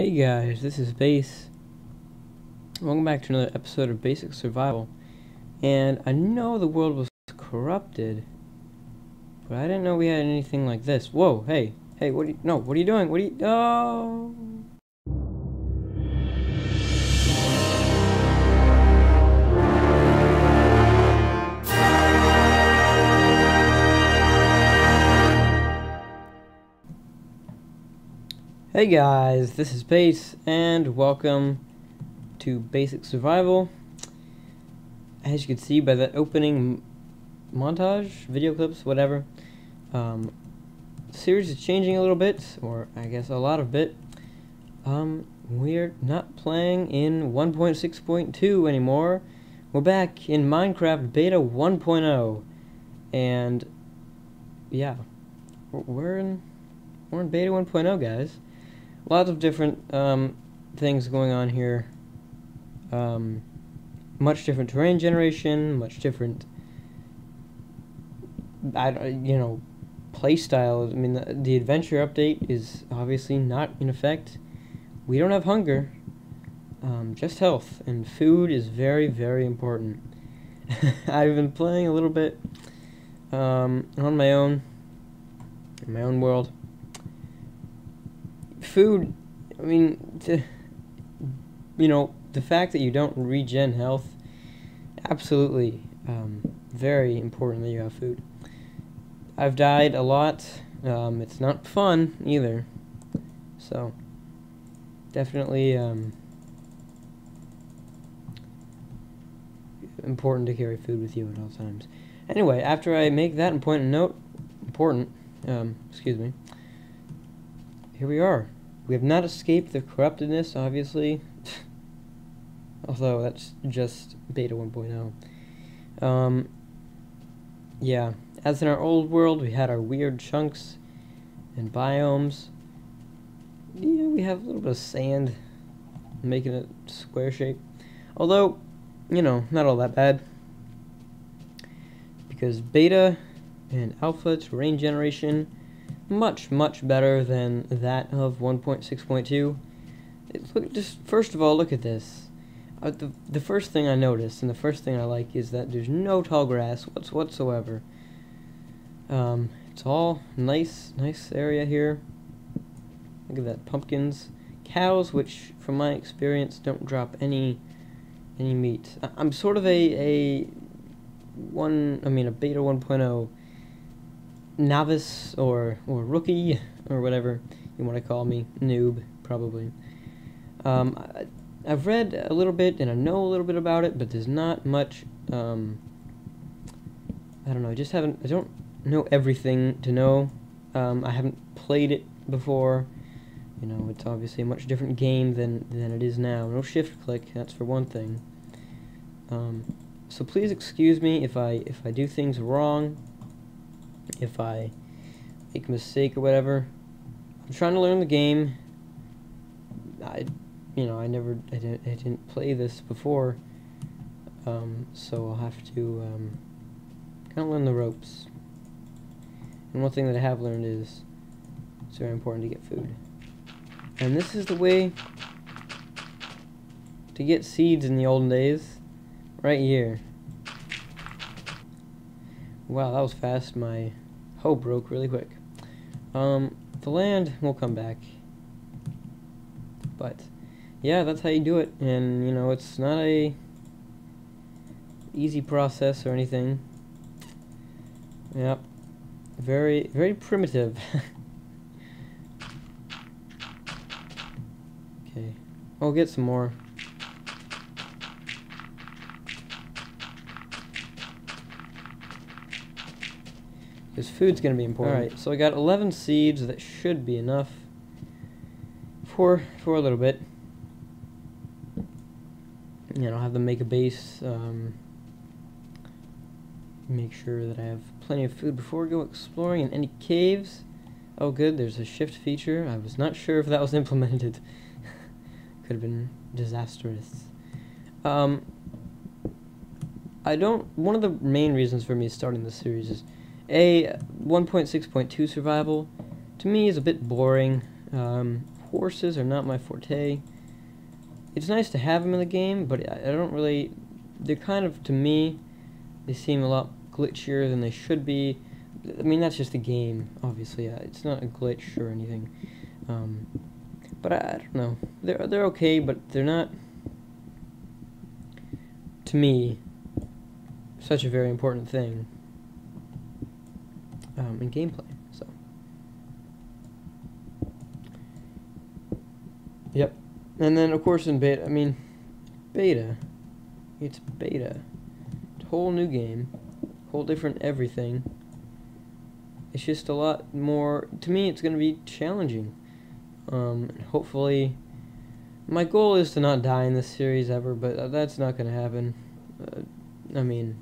Hey guys, this is Base. Welcome back to another episode of Basic Survival. And I know the world was corrupted, but I didn't know we had anything like this. Whoa, hey, hey, what are you doing? Oh! Hey guys, this is Base, and welcome to Basic Survival. As you can see by that opening montage, video clips, whatever, the series is changing a little bit, or I guess a lot of bit. We're not playing in 1.6.2 anymore. We're back in Minecraft Beta 1.0, and yeah, we're in Beta 1.0, guys. Lots of different things going on here. Much different terrain generation, much different, play style. I mean, the adventure update is obviously not in effect. We don't have hunger, just health, and food is very, very important. I've been playing a little bit on my own, in my own world. Food, I mean, the fact that you don't regen health, absolutely, very important that you have food. I've died a lot, it's not fun either, so definitely important to carry food with you at all times. Anyway, after I make that important note, here we are. We have not escaped the corruptedness, obviously, although that's just Beta 1.0. Yeah, as in our old world, we had our weird chunks and biomes. Yeah, we have a little bit of sand, making it square shape. Although, not all that bad, because Beta and Alpha terrain generation, much, much better than that of 1.6.2. Look, just first of all, look at this. The first thing I noticed, and the first thing I like, is that there's no tall grass whatsoever. It's all nice area here. Look at that, pumpkins, cows, which from my experience don't drop any meat. I'm sort of a Beta 1.0. novice or rookie, or whatever you want to call me, noob probably. I've read a little bit and I know a little bit about it, but there's not much. I don't know, I don't know everything to know. I haven't played it before. It's obviously a much different game than it is now. No shift click, that's for one thing. So please excuse me if I do things wrong, if I make a mistake or whatever. I'm trying to learn the game. I didn't play this before, so I'll have to kind of learn the ropes. And one thing that I have learned is it's very important to get food. And this is the way to get seeds in the olden days, right here. Wow, that was fast. My hoe broke really quick. The land will come back. But yeah, that's how you do it. And it's not a easy process or anything. Yep. Very, very primitive. Okay. I'll get some more. Because food's going to be important. Alright, so I got 11 seeds. That should be enough for a little bit. I'll have them make a base. Make sure that I have plenty of food before I go exploring in any caves. Oh good, there's a shift feature. I was not sure if that was implemented. Could have been disastrous. One of the main reasons for me starting this series is a 1.6.2 survival, to me, is a bit boring. Horses are not my forte. It's nice to have them in the game, but I don't really... They're kind of, to me, they seem a lot glitchier than they should be. I mean, that's just the game, obviously. It's not a glitch or anything. But I don't know. They're okay, but they're not, to me, such a very important thing in gameplay. So, yep. And then, of course, in beta, I mean, beta. It's beta. It's a whole new game. Whole different everything. It's just a lot more... To me, it's going to be challenging. And hopefully... My goal is to not die in this series ever, but that's not going to happen. I mean...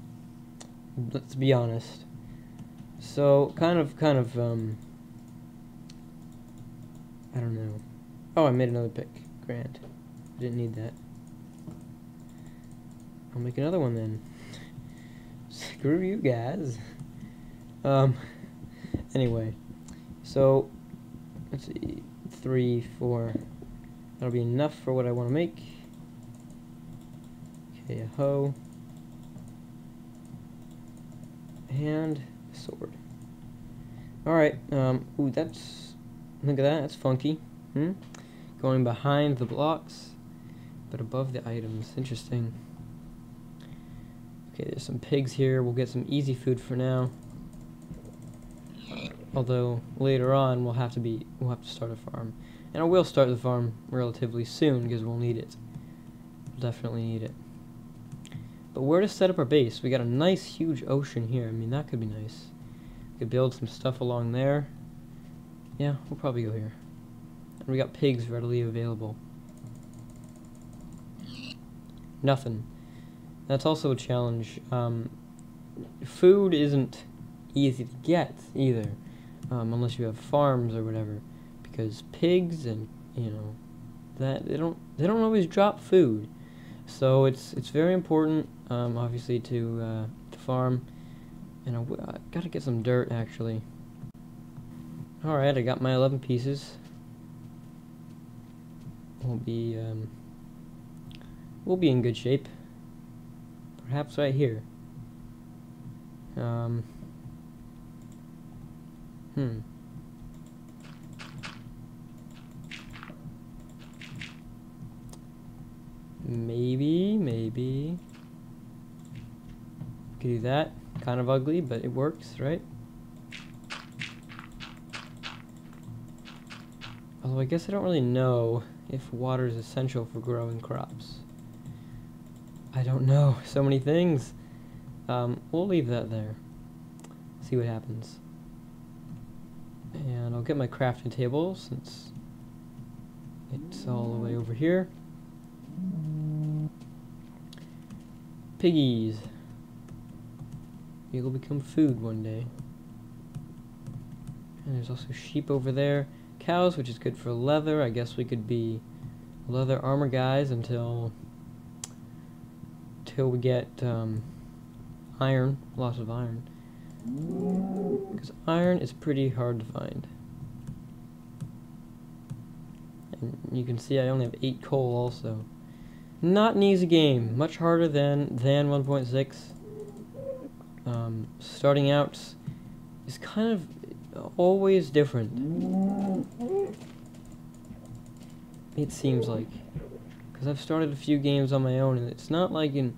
Let's be honest. So, kind of... I don't know. Oh, I made another pick. Grand. I didn't need that. I'll make another one then. Screw you guys. Anyway, so let's see, 3, 4. That'll be enough for what I want to make. Okay, a hoe and a sword. All right. Ooh, that's, look at that. That's funky. Going behind the blocks, but above the items. Interesting. Okay, there's some pigs here. We'll get some easy food for now. Although later on we'll have to start a farm, and I will start the farm relatively soon because we'll need it. We'll definitely need it. But where to set up our base? We got a nice huge ocean here. I mean, that could be nice. We could build some stuff along there. Yeah, we'll probably go here. And we got pigs readily available. Nothing. That's also a challenge. Food isn't easy to get either, unless you have farms or whatever, because pigs and, you know, that they don't always drop food, so it's very important, obviously, to farm. And I gotta get some dirt actually. All right, I got my 11 pieces. We'll be in good shape. Perhaps right here. Maybe. Could do that. Kind of ugly, but it works, right? Although I guess I don't really know if water is essential for growing crops. I don't know. So many things. We'll leave that there. See what happens. And I'll get my crafting table since it's all the way over here. Piggies. You'll become food one day. And there's also sheep over there. Cows, which is good for leather. I guess we could be leather armor guys until we get iron. Lots of iron. Because iron is pretty hard to find. And you can see I only have 8 coal also. Not an easy game. Much harder than 1.6. Starting out is kind of always different. It seems like. Because I've started a few games on my own, and it's not like in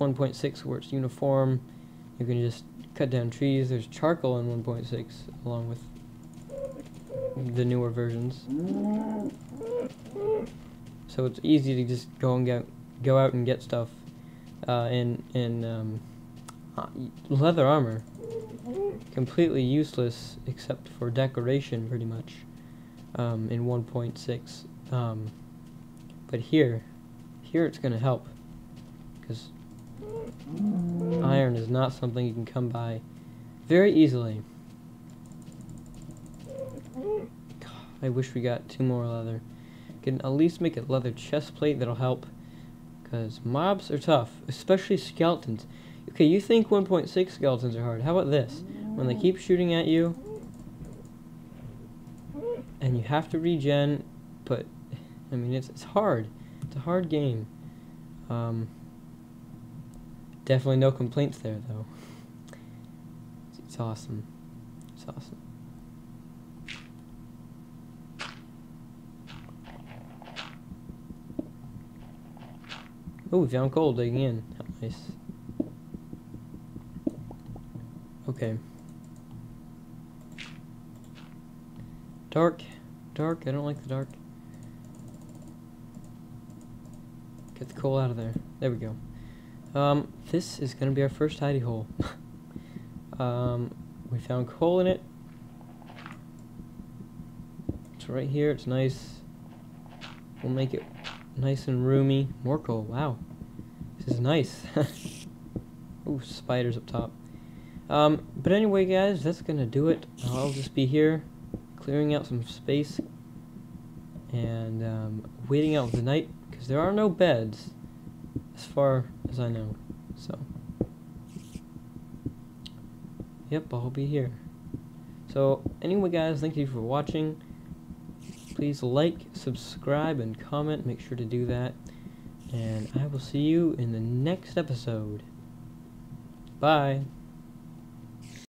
1.6 where it's uniform. You can just cut down trees. There's charcoal in 1.6 along with the newer versions, so it's easy to just go out and get stuff in leather armor, completely useless except for decoration pretty much in 1.6, but here it's gonna help because iron is not something you can come by very easily. I wish we got 2 more leather. Can at least make a leather chest plate. That'll help, because mobs are tough, especially skeletons. Okay, you think 1.6 skeletons are hard. How about this? When they keep shooting at you and you have to regen, but I mean it's hard. It's a hard game. Definitely no complaints there though. It's awesome. It's awesome. Oh, we found gold again. Nice. Okay. Dark. Dark. I don't like the dark. Get the coal out of there. There we go. This is going to be our first hidey hole. We found coal in it. It's right here. It's nice. We'll make it nice and roomy. More coal. Wow. This is nice. Ooh, spiders up top. But anyway, guys, that's gonna do it. I'll just be here, clearing out some space, and waiting out the night, because there are no beds, as far as I know. So, yep, I'll be here. So, anyway, guys, thank you for watching. Please like, subscribe, and comment. Make sure to do that. And I will see you in the next episode. Bye.